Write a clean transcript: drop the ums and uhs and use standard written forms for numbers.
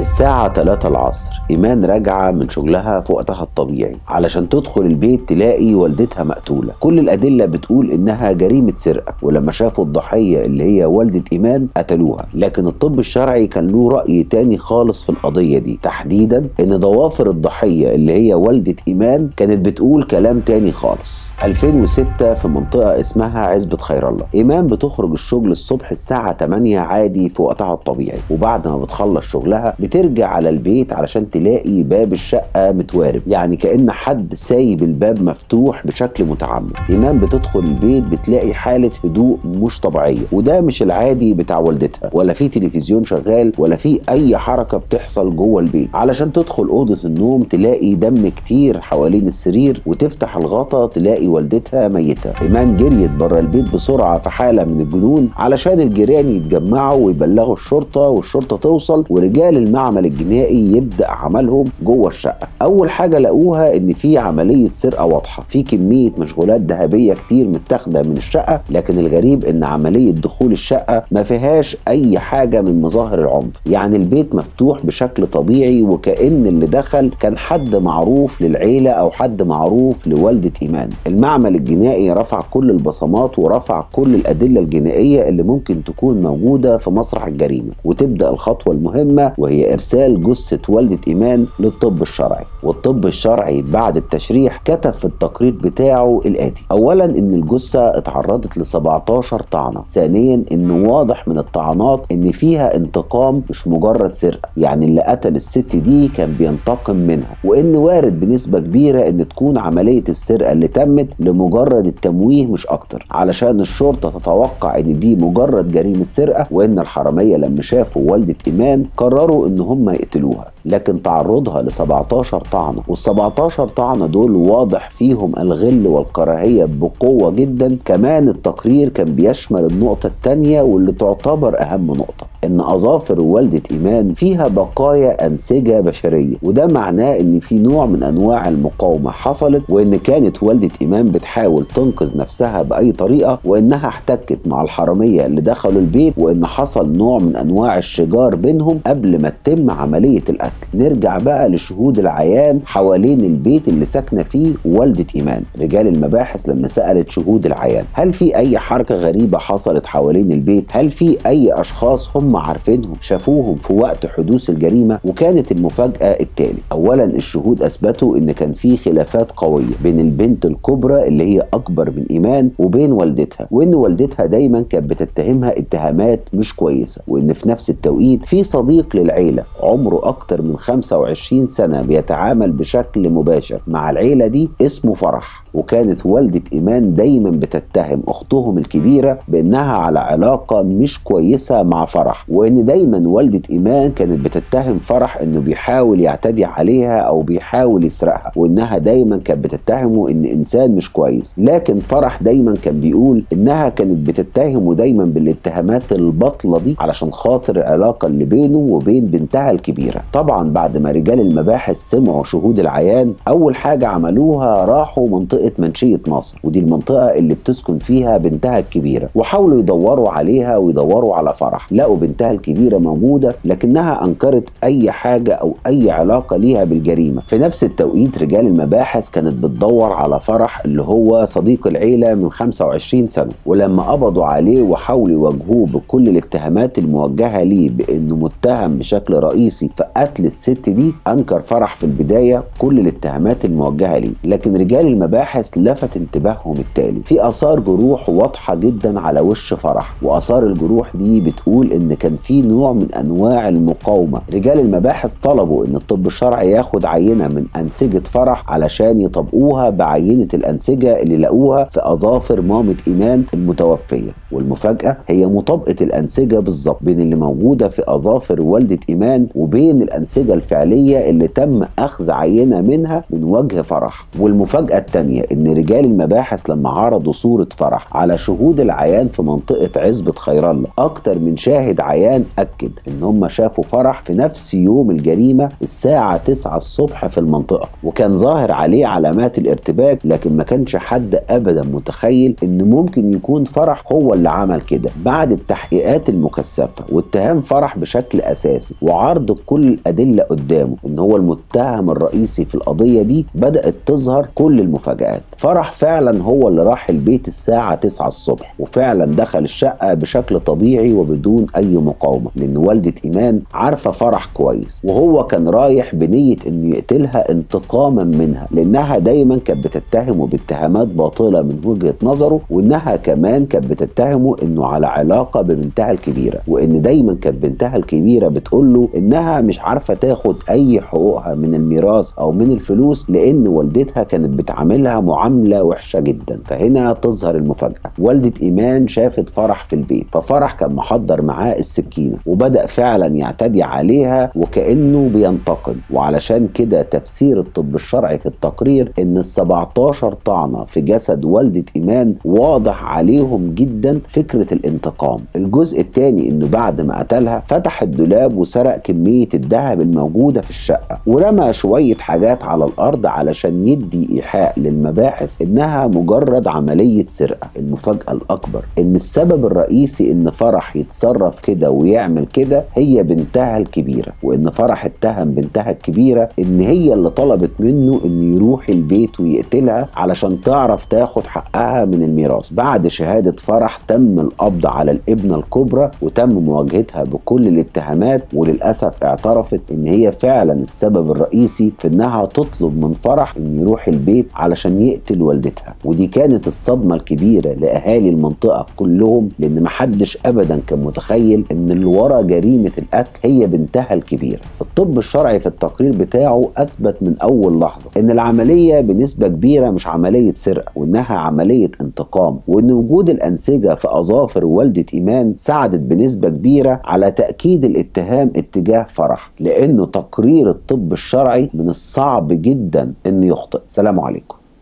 الساعة 3 العصر إيمان راجعة من شغلها في وقتها الطبيعي علشان تدخل البيت تلاقي والدتها مقتولة. كل الأدلة بتقول إنها جريمة سرقة، ولما شافوا الضحية اللي هي والدة إيمان قتلوها. لكن الطب الشرعي كان له رأي تاني خالص في القضية دي، تحديدا إن ضوافر الضحية اللي هي والدة إيمان كانت بتقول كلام تاني خالص. 2006 في منطقة اسمها عزبة خير الله، إيمان بتخرج الشغل الصبح الساعة 8 عادي في وقتها الطبيعي، وبعد ما بتخلص شغلها بترجع على البيت علشان تلاقي باب الشقة متوارب، يعني كأن حد سايب الباب مفتوح بشكل متعمد. إيمان بتدخل البيت بتلاقي حالة هدوء مش طبيعية، وده مش العادي بتاع والدتها، ولا في تلفزيون شغال ولا في أي حركة بتحصل جوه البيت. علشان تدخل أوضة النوم تلاقي دم كتير حوالين السرير، وتفتح الغطا تلاقي والدتها ميتة. إيمان جريت بره البيت بسرعة في حالة من الجنون علشان الجيران يتجمعوا ويبلغوا الشرطة، والشرطة توصل ورجال المعمل الجنائي يبدأ عملهم جوه الشقة. أول حاجة لقوها إن في عملية سرقة واضحة، في كمية مشغولات ذهبية كتير متاخدة من الشقة، لكن الغريب إن عملية دخول الشقة ما فيهاش أي حاجة من مظاهر العنف، يعني البيت مفتوح بشكل طبيعي وكأن اللي دخل كان حد معروف للعيلة أو حد معروف لوالدة إيمان. المعمل الجنائي رفع كل البصمات ورفع كل الأدلة الجنائية اللي ممكن تكون موجودة في مسرح الجريمة، وتبدأ الخطوة المهمة وهي إرسال جثة والدة إيمان للطب الشرعي. والطب الشرعي بعد التشريح كتب في التقرير بتاعه الآتي: أولا إن الجثة اتعرضت ل 17 طعنة، ثانيا إن واضح من الطعنات إن فيها انتقام مش مجرد سرقة، يعني اللي قتل الست دي كان بينتقم منها، وإن وارد بنسبة كبيرة إن تكون عملية السرقة اللي تمت لمجرد التمويه مش أكتر، علشان الشرطة تتوقع إن دي مجرد جريمة سرقة، وإن الحرامية لما شافوا والدة إيمان قرروا إن هم يقتلوها. لكن تعرضها ل 17 طعنة، وال 17 طعنة دول واضح فيهم الغل والكراهية بقوة جدا. كمان التقرير كان بيشمل النقطة الثانية واللي تعتبر أهم نقطة، إن أظافر والدة إيمان فيها بقايا أنسجة بشرية، وده معناه إن في نوع من أنواع المقاومة حصلت، وإن كانت والدة إيمان بتحاول تنقذ نفسها بأي طريقة، وإنها احتكت مع الحرامية اللي دخلوا البيت، وإن حصل نوع من أنواع الشجار بينهم قبل ما تتم عملية القتل. نرجع بقى لشهود العيان حوالين البيت اللي ساكنه فيه والدة إيمان. رجال المباحث لما سألت شهود العيان هل في أي حركة غريبة حصلت حوالين البيت، هل في أي أشخاص هم عارفينهم شافوهم في وقت حدوث الجريمة، وكانت المفاجأة التالي: أولا الشهود أثبتوا إن كان في خلافات قوية بين البنت الكبرى اللي هي أكبر من إيمان وبين والدتها، وإن والدتها دايما كانت بتتهمها اتهامات مش كويسة، وإن في نفس التوقيت في صديق للعيلة عمره أكتر من 25 سنة بيتعامل بشكل مباشر مع العيلة دي اسمه فرح، وكانت والدة إيمان دايما بتتهم أختهم الكبيرة بأنها على علاقة مش كويسة مع فرح، وإن دايما والدة إيمان كانت بتتهم فرح إنه بيحاول يعتدي عليها أو بيحاول يسرقها، وإنها دايما كانت بتتهمه إن إنسان مش كويس. لكن فرح دايما كان بيقول إنها كانت بتتهمه دايما بالاتهامات البطلة دي علشان خاطر العلاقة اللي بينه وبين بنتها الكبيرة. طبعا بعد ما رجال المباحث سمعوا شهود العيان أول حاجة عملوها راحوا منطقة منشية ناصر، ودي المنطقة اللي بتسكن فيها بنتها الكبيرة، وحاولوا يدوروا عليها ويدوروا على فرح. لقوا بنتها الكبيرة موجودة لكنها أنكرت أي حاجة أو أي علاقة ليها بالجريمة. في نفس التوقيت رجال المباحث كانت بتدور على فرح اللي هو صديق العيلة من 25 سنة، ولما قبضوا عليه وحاولوا يواجهوه بكل الاتهامات الموجهة ليه بأنه متهم بشكل رئيسي في قتل الست دي، أنكر فرح في البداية كل الاتهامات الموجهة ليه. لكن رجال المباحث لفت انتباههم التالي: في آثار جروح واضحة جدا على وش فرح، وآثار الجروح دي بتقول إن كان في نوع من أنواع المقاومة. رجال المباحث طلبوا إن الطب الشرعي ياخد عينة من أنسجة فرح علشان يطبقوها بعينة الأنسجة اللي لقوها في أظافر مامة إيمان المتوفية، والمفاجأة هي مطابقة الأنسجة بالظبط بين اللي موجودة في أظافر والدة إيمان وبين الأنسجة الفعلية اللي تم أخذ عينة منها من وجه فرح. والمفاجأة الثانية إن رجال المباحث لما عرضوا صورة فرح على شهود العيان في منطقة عزبة خير الله، أكتر من شاهد العيان أكد إن هم شافوا فرح في نفس يوم الجريمة الساعة 9 الصبح في المنطقة، وكان ظاهر عليه علامات الارتباك، لكن ما كانش حد أبدا متخيل إن ممكن يكون فرح هو اللي عمل كده. بعد التحقيقات المكثفة واتهام فرح بشكل أساسي وعرض كل الأدلة قدامه إن هو المتهم الرئيسي في القضية دي، بدأت تظهر كل المفاجآت. فرح فعلا هو اللي راح البيت الساعة 9 الصبح، وفعلا دخل الشقة بشكل طبيعي وبدون أي مقاومة، لأن والدة إيمان عارفة فرح كويس، وهو كان رايح بنية إنه يقتلها انتقاما منها، لأنها دايما كانت بتتهمه باتهامات باطلة من وجهة نظره، وإنها كمان كانت بتتهمه إنه على علاقة ببنتها الكبيرة، وإن دايما كانت بنتها الكبيرة بتقوله إنها مش عارفة تاخد أي حقوقها من الميراث أو من الفلوس، لأن والدتها كانت بتعاملها معاملة وحشة جدا. فهنا تظهر المفاجأة، والدة إيمان شافت فرح في البيت، ففرح كان محضر معاه السكينة وبدأ فعلا يعتدي عليها وكأنه بينتقم، وعلشان كده تفسير الطب الشرعي في التقرير إن ال 17 طعنة في جسد والدة إيمان واضح عليهم جدا فكرة الانتقام. الجزء الثاني إنه بعد ما قتلها فتح الدولاب وسرق كمية الذهب الموجودة في الشقة، ورمى شوية حاجات على الأرض علشان يدي إيحاء للمباحث إنها مجرد عملية سرقة. المفاجأة الأكبر إن السبب الرئيسي إن فرح يتصرف كده ويعمل كده هي بنتها الكبيرة، وإن فرح اتهم بنتها الكبيرة إن هي اللي طلبت منه إن يروح البيت ويقتلها علشان تعرف تاخد حقها من الميراث. بعد شهادة فرح تم القبض على الابنة الكبرى وتم مواجهتها بكل الاتهامات، وللأسف اعترفت إن هي فعلا السبب الرئيسي في إنها تطلب من فرح إن يروح البيت علشان يقتل والدتها. ودي كانت الصدمة الكبيرة لأهالي المنطقة كلهم، لأن محدش أبدا كان متخيل إن اللي ورا جريمة القتل هي بنتها الكبيرة. الطب الشرعي في التقرير بتاعه أثبت من أول لحظة إن العملية بنسبة كبيرة مش عملية سرقة، وإنها عملية انتقام، وإن وجود الأنسجة في أظافر والدة إيمان ساعدت بنسبة كبيرة على تأكيد الاتهام اتجاه فرح، لأنه تقرير الطب الشرعي من الصعب جدا إنه يخطئ. سلام عليكم.